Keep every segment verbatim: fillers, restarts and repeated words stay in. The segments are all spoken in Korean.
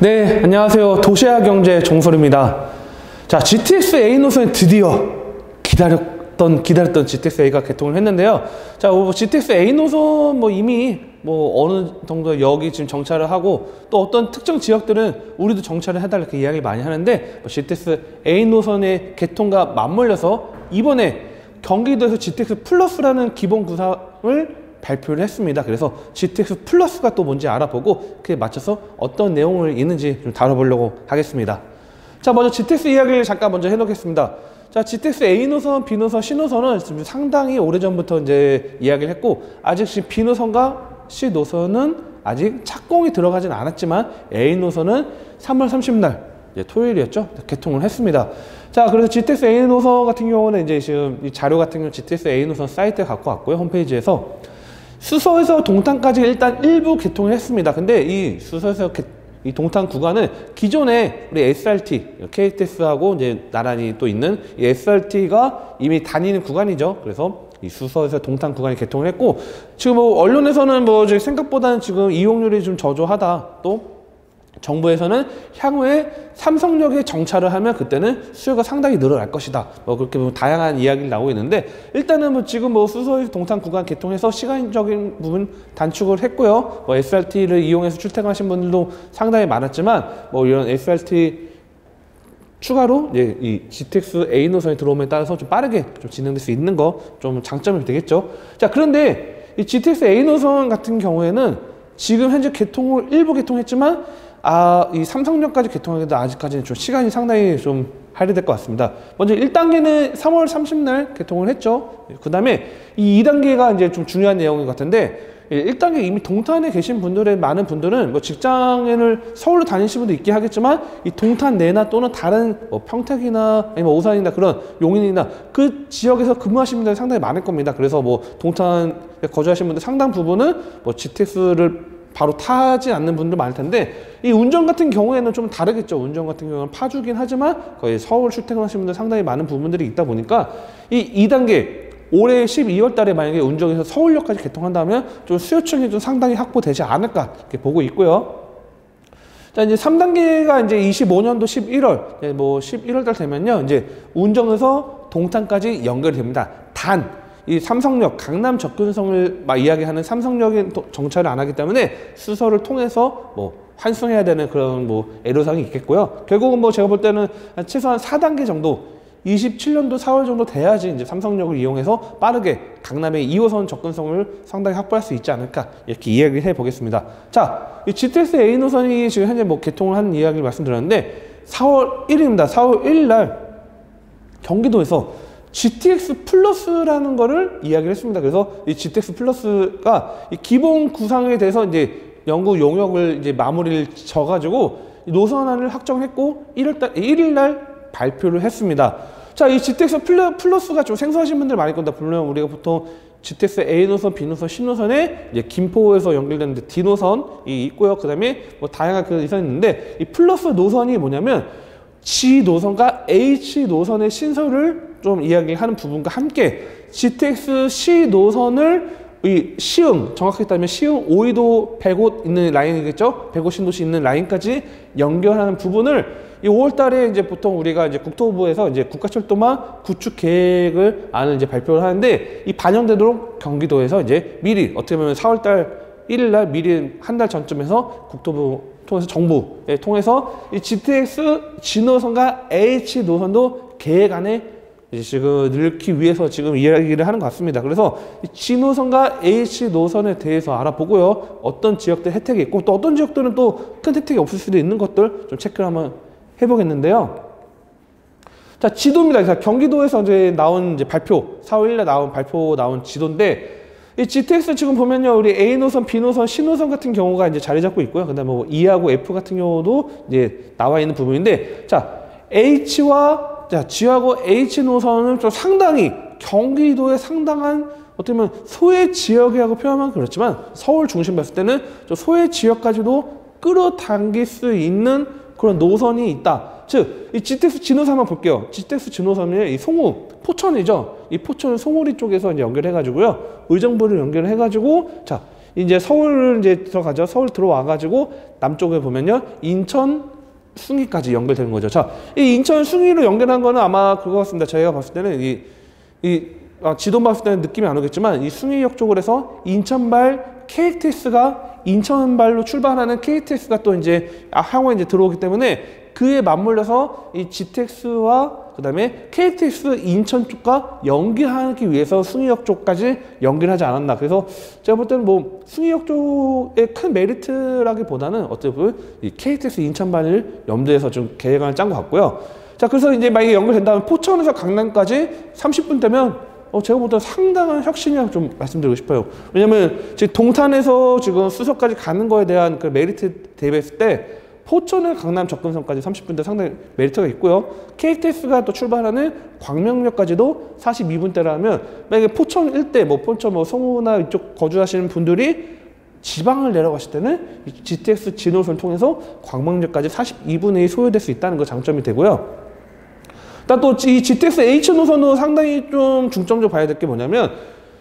네, 안녕하세요. 도시화 경제 정설입니다. 자, 지티엑스 에이 노선이 드디어 기다렸던 기다렸던 지티엑스 에이가 개통을 했는데요. 자, 뭐 지티엑스 에이 노선 뭐 이미 뭐 어느 정도 여기 지금 정차를 하고, 또 어떤 특정 지역들은 우리도 정차를 해달라 이렇게 이야기 많이 하는데, 뭐 지티엑스 에이 노선의 개통과 맞물려서 이번에 경기도에서 지티엑스 플러스라는 기본 구상을 발표를 했습니다. 그래서 지티엑스 플러스가 또 뭔지 알아보고, 그에 맞춰서 어떤 내용을 있는지 좀 다뤄보려고 하겠습니다. 자, 먼저 지티엑스 이야기를 잠깐 먼저 해놓겠습니다. 자, 지티엑스 에이 노선, B 노선, C 노선은 지금 상당히 오래전부터 이제 이야기를 했고, 아직 지금 B 노선과 C 노선은 아직 착공이 들어가진 않았지만, A 노선은 삼월 삼십일 날 이제 토요일이었죠, 개통을 했습니다. 자, 그래서 지티엑스 에이 노선 같은 경우는 이제 지금 이 자료 같은 경우 지티엑스 에이 노선 사이트에 갖고 왔고요, 홈페이지에서. 수서에서 동탄까지 일단 일부 개통을 했습니다. 근데 이 수서에서 개, 이 동탄 구간은 기존에 우리 에스알티, 케이티엑스하고 이제 나란히 또 있는 이 에스알티가 이미 다니는 구간이죠. 그래서 이 수서에서 동탄 구간이 개통을 했고, 지금 뭐 언론에서는 뭐 생각보다는 지금 이용률이 좀 저조하다, 또 정부에서는 향후에 삼성역에 정차를 하면 그때는 수요가 상당히 늘어날 것이다, 뭐 그렇게 보면 다양한 이야기를 나오고 있는데, 일단은 뭐 지금 뭐 수서에서 동탄 구간 개통해서 시간적인 부분 단축을 했고요. 뭐 에스알티를 이용해서 출퇴근하신 분들도 상당히 많았지만, 뭐 이런 에스알티 추가로 이제 이 지티엑스 에이 노선이 들어옴에 따라서 좀 빠르게 좀 진행될 수 있는 거 좀 장점이 되겠죠. 자, 그런데 이 지티엑스 에이 노선 같은 경우에는 지금 현재 개통을 일부 개통했지만, 아, 이 삼성역까지 개통하기도 아직까지는 좀 시간이 상당히 좀 할애될 것 같습니다. 먼저 일 단계는 삼월 삼십 날 개통을 했죠. 그 다음에 이 이 단계가 이제 좀 중요한 내용인 것 같은데, 일 단계 이미 동탄에 계신 분들의 많은 분들은 뭐 직장인을 서울로 다니시는 분도 있긴 하겠지만, 이 동탄 내나 또는 다른 뭐 평택이나 아니면 오산이나 그런 용인이나 그 지역에서 근무하시는 분들이 상당히 많을 겁니다. 그래서 뭐 동탄에 거주하시는 분들 상당 부분은 뭐 지티엑스를 바로 타지 않는 분들 많을 텐데, 이 운전 같은 경우에는 좀 다르겠죠. 운전 같은 경우는 파주긴 하지만 거의 서울 출퇴근하시는 분들 상당히 많은 부분들이 있다 보니까, 이 이 단계 올해 십이월 달에 만약에 운전에서 서울역까지 개통한다면 좀 수요층이 좀 상당히 확보되지 않을까 이렇게 보고 있고요. 자, 이제 삼 단계가 이제 이십오년도 십일월, 이제 뭐 십일월 달 되면요, 이제 운정에서 동탄까지 연결됩니다. 단 이 삼성역, 강남 접근성을 막 이야기하는 삼성역에 정차를 안 하기 때문에 수서를 통해서 뭐 환승해야 되는 그런 뭐 애로사항이 있겠고요. 결국은 뭐 제가 볼 때는 한 최소한 사 단계 정도, 이십칠년도 사월 정도 돼야지 이제 삼성역을 이용해서 빠르게 강남의 이 호선 접근성을 상당히 확보할 수 있지 않을까 이렇게 이야기를 해보겠습니다. 자, 이 지티엑스 에이 노선이 지금 현재 뭐 개통을 한 이야기를 말씀드렸는데, 사월 일일입니다. 사월 일일 날 경기도에서 지티엑스 플러스라는 거를 이야기를 했습니다. 그래서 이 지티엑스 플러스가 이 기본 구상에 대해서 이제 연구 용역을 이제 마무리를 져가지고 노선안을 확정했고, 일월 달, 일일 날 발표를 했습니다. 자, 이 지티엑스 플러스가 좀 생소하신 분들 많을 겁니다. 물론 우리가 보통 지티엑스 에이 노선, B 노선, C 노선에 이제 김포에서 연결되는데 D 노선이 있고요. 그 다음에 뭐 다양한 그런 노선이 있는데, 이 플러스 노선이 뭐냐면 G 노선과 H 노선의 신설을 좀 이야기하는 부분과 함께 지티엑스 씨 노선을 이 시흥, 정확히 따지면 시흥 오이도 백곳 있는 라인이겠죠? 백곳 신도시 있는 라인까지 연결하는 부분을 이 오월 달에 이제 보통 우리가 이제 국토부에서 이제 국가철도망 구축 계획을 안을 이제 발표를 하는데, 이 반영되도록 경기도에서 이제 미리 어떻게 보면 사월 달 일일 날 미리 한 달 전쯤에서 국토부 통해서 정부에 통해서 이 지티엑스 지 노선과 H 노선도 계획안에 지금 넣기 위해서 지금 이야기를 하는 것 같습니다. 그래서 이 G 노선과 H 노선에 대해서 알아보고요, 어떤 지역들 혜택이 있고 또 어떤 지역들은 또 큰 혜택이 없을 수도 있는 것들 좀 체크를 한번 해보겠는데요. 자, 지도입니다. 자, 경기도에서 이제 나온 이제 발표, 사월 일일에 나온 발표 나온 지도인데, 이 지티엑스 지금 보면요, 우리 A 노선, B 노선, C 노선 같은 경우가 이제 자리 잡고 있고요. 그 다음에 뭐 E하고 F 같은 경우도 이제 나와 있는 부분인데, 자, H와, 자, G하고 H 노선은 좀 상당히 경기도의 상당한 어떻게 보면 소외 지역이라고 표현하면 그렇지만, 서울 중심 봤을 때는 좀 소외 지역까지도 끌어당길 수 있는 그런 노선이 있다. 즉, 이 지티엑스 지 노선 한번 볼게요. 지티엑스 지 노선은 이 송우, 포천이죠. 이 포천 송우리 쪽에서 이제 연결해가지고요, 의정부를 연결해가지고, 자, 이제 서울 이제 들어가죠. 서울 들어와가지고 남쪽에 보면요, 인천 숭이까지 연결되는 거죠. 자, 이 인천 숭이로 연결한 거는 아마 그거 같습니다. 저희가 봤을 때는 이, 이 아, 지도 봤을 때는 느낌이 안 오겠지만 이 숭이역 쪽으로 해서 인천발 케이티엑스가 인천발로 출발하는 케이티엑스가 또 이제 향후에 이제 들어오기 때문에 그에 맞물려서 이 지티엑스와 그 다음에 케이티엑스 인천 쪽과 연계하기 위해서 숭이역 쪽까지 연결하지 않았나. 그래서 제가 볼 때는 뭐 숭이역 쪽의 큰 메리트라기보다는 어떻게 보면 이 케이티엑스 인천발을 염두해서 좀 계획안을 짠 것 같고요. 자, 그래서 이제 만약에 연결된다면 포천에서 강남까지 삼십 분 되면 어, 제가 볼 때는 상당한 혁신이라고 좀 말씀드리고 싶어요. 왜냐면 지금 동탄에서 지금 수서까지 가는 거에 대한 그 메리트 대비했을 때 포천의 강남 접근성까지 삼십 분대 상당히 메리트가 있고요. 케이티엑스가 또 출발하는 광명역까지도 사십이 분대라면 만약에 포천 일대, 뭐 포천 뭐 성우나 이쪽 거주하시는 분들이 지방을 내려가실 때는 지티엑스 진호선 통해서 광명역까지 사십이 분이 소요될 수 있다는 거 장점이 되고요. 일단 또 이 지티엑스 H 노선은 상당히 좀 중점적으로 봐야 될 게 뭐냐면,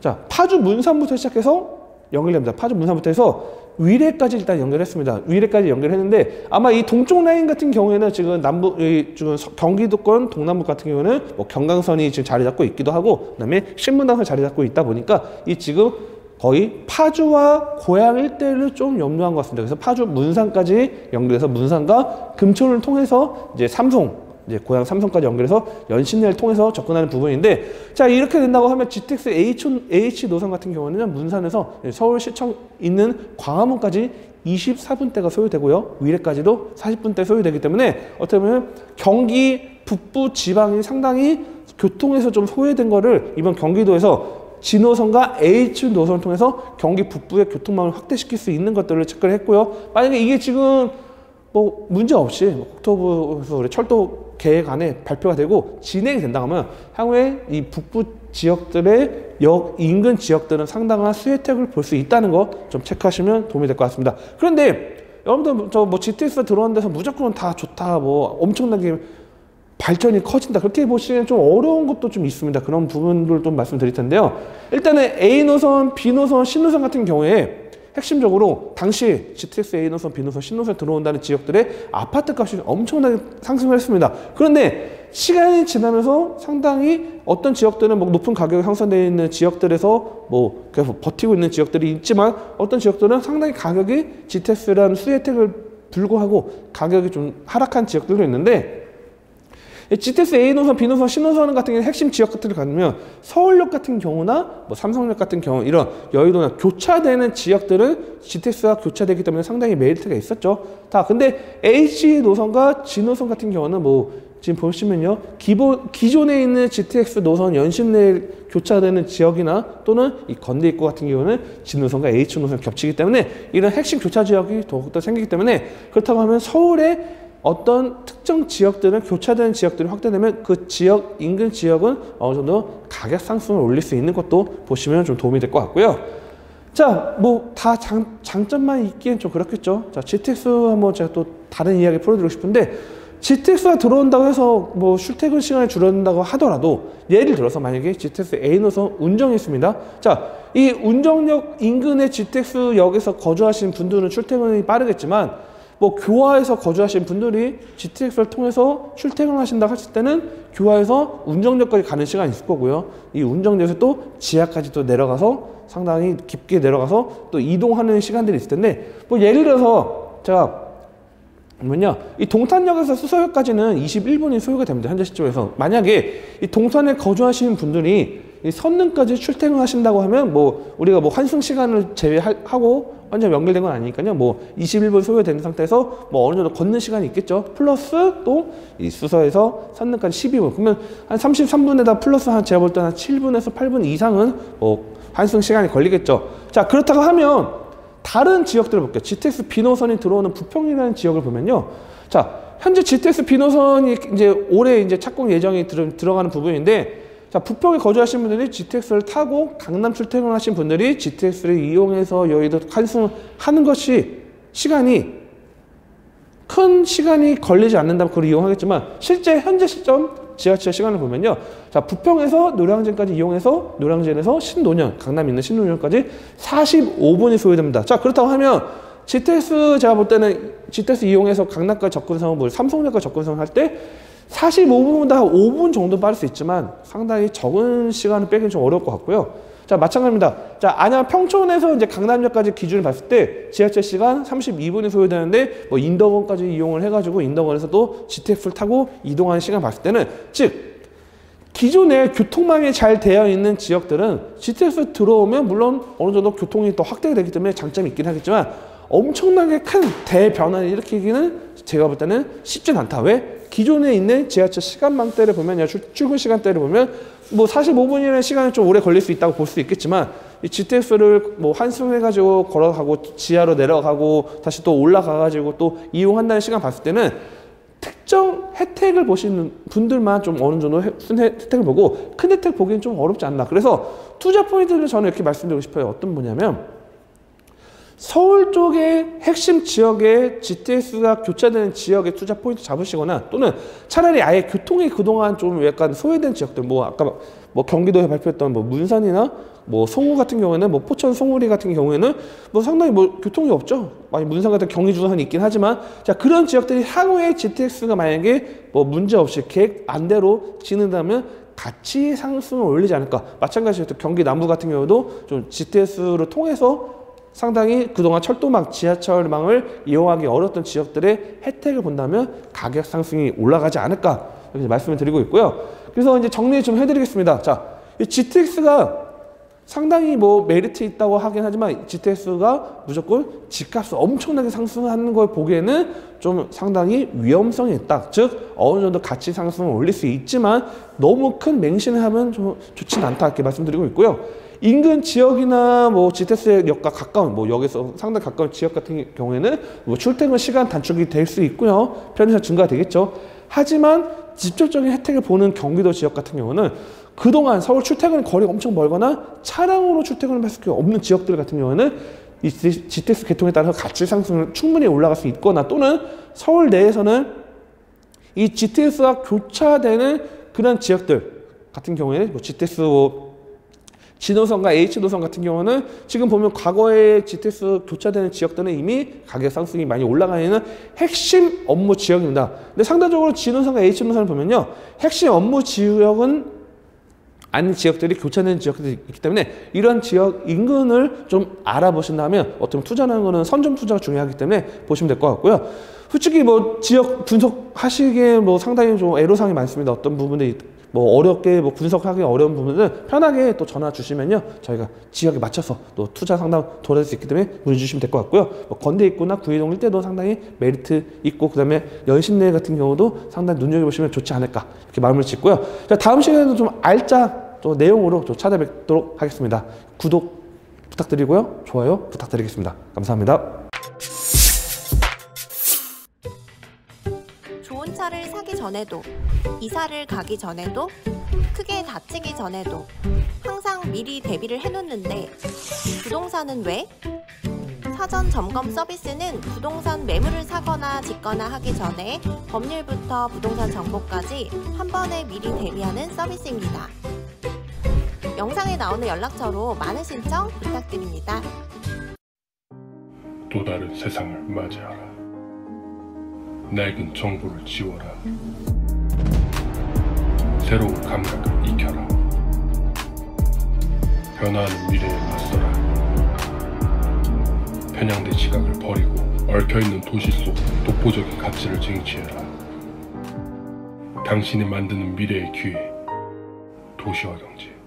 자, 파주 문산부터 시작해서 연결됩니다. 파주 문산부터 해서 위례까지 일단 연결했습니다. 위례까지 연결했는데 아마 이 동쪽 라인 같은 경우에는 지금 남부, 지금 경기도권 동남부 같은 경우는 뭐 경강선이 지금 자리 잡고 있기도 하고 그다음에 신분당선 자리 잡고 있다 보니까 이 지금 거의 파주와 고양 일대를 좀 염려한 것 같습니다. 그래서 파주 문산까지 연결해서 문산과 금천을 통해서 이제 삼성 이제 고양 삼성까지 연결해서 연신내를 통해서 접근하는 부분인데, 자, 이렇게 된다고 하면 지티엑스 H, H 노선 같은 경우는 문산에서 서울시청 있는 광화문까지 이십사 분대가 소요되고요. 위례까지도 사십 분대 소요되기 때문에 어떻게 보면 경기 북부 지방이 상당히 교통에서 좀 소외된 거를 이번 경기도에서 진호선과 H 노선을 통해서 경기 북부의 교통망을 확대시킬 수 있는 것들을 체크를 했고요. 만약에 이게 지금 뭐 문제 없이 국토부에서 우리 철도 계획안에 발표가 되고 진행이 된다고 하면 향후에 이 북부 지역들의 역 인근 지역들은 상당한 수혜택을 볼 수 있다는 거 좀 체크하시면 도움이 될 것 같습니다. 그런데 여러분들 저 뭐 지티엑스 들어온 데서 무조건 다 좋다, 뭐 엄청나게 발전이 커진다, 그렇게 보시기엔 좀 어려운 것도 좀 있습니다. 그런 부분들을 좀 말씀드릴 텐데요. 일단은 A 노선, B 노선, C 노선 같은 경우에 핵심적으로 당시 지티엑스 A 노선, B 노선, C 노선 들어온다는 지역들의 아파트 값이 엄청나게 상승을 했습니다. 그런데 시간이 지나면서 상당히 어떤 지역들은 뭐 높은 가격이 형성되어 있는 지역들에서 뭐 계속 버티고 있는 지역들이 있지만 어떤 지역들은 상당히 가격이 지티엑스라는 수혜택을 불구하고 가격이 좀 하락한 지역들도 있는데, 지티엑스 A 노선, B 노선, C 노선 같은 경우 핵심 지역 같은 데 가면 서울역 같은 경우나 뭐 삼성역 같은 경우 이런 여의도나 교차되는 지역들은 지티엑스가 교차되기 때문에 상당히 메리트가 있었죠. 다 근데 H 노선과 G 노선 같은 경우는 뭐 지금 보시면요, 기본 기존에 있는 지티엑스 노선 연신내 교차되는 지역이나 또는 이 건대 입구 같은 경우는 G 노선과 H 노선 겹치기 때문에 이런 핵심 교차 지역이 더욱더 생기기 때문에, 그렇다고 하면 서울에 어떤 특정 지역들은 교차되는 지역들이 확대되면 그 지역 인근 지역은 어느 정도 가격 상승을 올릴 수 있는 것도 보시면 좀 도움이 될 것 같고요. 자, 뭐 다 장점만 있기엔 좀 그렇겠죠. 자, 지티엑스 한번 제가 또 다른 이야기 풀어드리고 싶은데, 지티엑스가 들어온다고 해서 뭐 출퇴근 시간이 줄어든다고 하더라도 예를 들어서 만약에 지티엑스 A 노선 운정이 있습니다. 자, 이 운정역 인근의 지티엑스 역에서 거주하시는 분들은 출퇴근이 빠르겠지만 뭐 교화에서 거주하시는 분들이 지티엑스를 통해서 출퇴근을 하신다고 했을 때는 교화에서 운정역까지 가는 시간이 있을 거고요. 이 운정역에서 또 지하까지 또 내려가서 상당히 깊게 내려가서 또 이동하는 시간들이 있을 텐데, 뭐 예를 들어서 제가 보면요, 이 동탄역에서 수서역까지는 이십일 분이 소요가 됩니다. 현재 시점에서 만약에 이 동탄에 거주하시는 분들이 이 선릉까지 출퇴근하신다고 하면 뭐 우리가 뭐 환승 시간을 제외하고 완전 연결된 건 아니니까요. 뭐 이십일 분 소요된 상태에서 뭐 어느 정도 걷는 시간이 있겠죠. 플러스 또 이 수서에서 선릉까지 십이 분. 그러면 한 삼십삼 분에다 플러스 한 제가 볼 때 한 칠 분에서 팔 분 이상은 뭐 환승 시간이 걸리겠죠. 자, 그렇다고 하면 다른 지역들을 볼게요. 지티엑스 B 노선이 들어오는 부평이라는 지역을 보면요. 자, 현재 지티엑스 B 노선이 이제 올해 이제 착공 예정이 들어, 들어가는 부분인데, 자, 부평에 거주하시는 분들이 지티엑스를 타고 강남 출퇴근하신 분들이 지티엑스를 이용해서 여의도 환승을 하는 것이 시간이 큰 시간이 걸리지 않는다면 그걸 이용하겠지만 실제 현재 시점 지하철 시간을 보면요. 자, 부평에서 노량진까지 이용해서 노량진에서 신논현, 강남에 있는 신논현까지 사십오 분이 소요됩니다. 자, 그렇다고 하면 지티엑스 제가 볼 때는 지티엑스 이용해서 강남까지 접근성을, 삼성역까지 접근성을 할 때 사십오 분보다 오 분 정도 빠를 수 있지만 상당히 적은 시간을 빼기는 좀 어려울 것 같고요. 자, 마찬가지입니다. 자, 안양 평촌에서 이제 강남역까지 기준을 봤을 때 지하철 시간 삼십이 분이 소요되는데 뭐 인덕원까지 이용을 해가지고 인덕원에서도 지티엑스를 타고 이동하는 시간 봤을 때는, 즉 기존에 교통망이 잘 되어 있는 지역들은 지티엑스 들어오면 물론 어느 정도 교통이 더 확대되기 때문에 장점이 있긴 하겠지만 엄청나게 큰 대변화를 일으키기는 제가 볼 때는 쉽진 않다. 왜? 기존에 있는 지하철 시간망대를 보면, 출근 시간대를 보면 뭐 사십오 분이라는 시간이 좀 오래 걸릴 수 있다고 볼 수 있겠지만, 이 지티엑스를 뭐 환승해가지고 걸어가고 지하로 내려가고 다시 또 올라가가지고 또 이용한다는 시간 봤을 때는 특정 혜택을 보시는 분들만 좀 어느 정도 혜택을 보고 큰 혜택 보기는 좀 어렵지 않나. 그래서 투자 포인트를 저는 이렇게 말씀드리고 싶어요. 어떤 뭐냐면, 서울 쪽의 핵심 지역에 지티엑스가 교차되는 지역에 투자 포인트 잡으시거나, 또는 차라리 아예 교통이 그동안 좀 약간 소외된 지역들, 뭐 아까 뭐 경기도에 발표했던 뭐 문산이나 뭐 송우 같은 경우에는, 뭐 포천 송우리 같은 경우에는 뭐 상당히 뭐 교통이 없죠. 많이 문산 같은 경의주선이 있긴 하지만, 자, 그런 지역들이 향후에 지티엑스가 만약에 뭐 문제없이 계획 안대로 지는다면 같이 상승을 올리지 않을까. 마찬가지로 경기 남부 같은 경우도 좀 지티엑스를 통해서 상당히 그동안 철도망, 지하철망을 이용하기 어려웠던 지역들의 혜택을 본다면 가격 상승이 올라가지 않을까, 이렇게 말씀을 드리고 있고요. 그래서 이제 정리 좀 해드리겠습니다. 자, 이 지티엑스가 상당히 뭐 메리트 있다고 하긴 하지만 지티엑스가 무조건 집값을 엄청나게 상승하는 걸 보기에는 좀 상당히 위험성이 있다. 즉 어느 정도 가치 상승을 올릴 수 있지만 너무 큰 맹신을 하면 좀 좋진 않다, 이렇게 말씀드리고 있고요. 인근 지역이나 뭐 지티엑스 역과 가까운, 뭐 역에서 상당히 가까운 지역 같은 경우에는 뭐 출퇴근 시간 단축이 될 수 있고요. 편의시간 증가가 되겠죠. 하지만 직접적인 혜택을 보는 경기도 지역 같은 경우는 그동안 서울 출퇴근 거리가 엄청 멀거나 차량으로 출퇴근을 할 수 없는 지역들 같은 경우에는 이 지티엑스 개통에 따라서 가치 상승을 충분히 올라갈 수 있거나, 또는 서울 내에서는 이 지티엑스와 교차되는 그런 지역들 같은 경우에는 뭐 지티엑스 뭐 진호선과 H노선 같은 경우는 지금 보면 과거에 지티엑스 교차되는 지역들은 이미 가격 상승이 많이 올라가 있는 핵심 업무 지역입니다. 근데 상대적으로 진호선과 H노선을 보면요, 핵심 업무 지역은 아닌 지역들이 교차되는 지역들이 있기 때문에 이런 지역 인근을 좀 알아보신다면 어떤 투자하는 거는 선점 투자가 중요하기 때문에 보시면 될 것 같고요. 솔직히 뭐 지역 분석하시기에 뭐 상당히 좀 애로사항이 많습니다. 어떤 부분들이 뭐 어렵게 뭐 분석하기 어려운 부분은 편하게 또 전화 주시면요, 저희가 지역에 맞춰서 또 투자 상담 도와드릴 수 있기 때문에 문의 주시면 될 것 같고요. 뭐 건대 입구나 구의동 일대도 상당히 메리트 있고, 그 다음에 연신내 같은 경우도 상당히 눈여겨보시면 좋지 않을까, 이렇게 마음을 짓고요. 자, 다음 시간에도 좀 알짜 또 내용으로 또 찾아뵙도록 하겠습니다. 구독 부탁드리고요, 좋아요 부탁드리겠습니다. 감사합니다. 좋은 차를 사기 전에도, 이사를 가기 전에도, 크게 다치기 전에도 항상 미리 대비를 해놓는데, 부동산은 왜? 사전 점검 서비스는 부동산 매물을 사거나 짓거나 하기 전에 법률부터 부동산 정보까지 한 번에 미리 대비하는 서비스입니다. 영상에 나오는 연락처로 많은 신청 부탁드립니다. 또 다른 세상을 맞이하라. 낡은 정보를 지워라. 새로운 감각을 익혀라. 변화하는 미래에 맞서라. 편향된 시각을 버리고 얽혀있는 도시 속 독보적인 가치를 쟁취해라. 당신이 만드는 미래의 기회, 도시와 경제.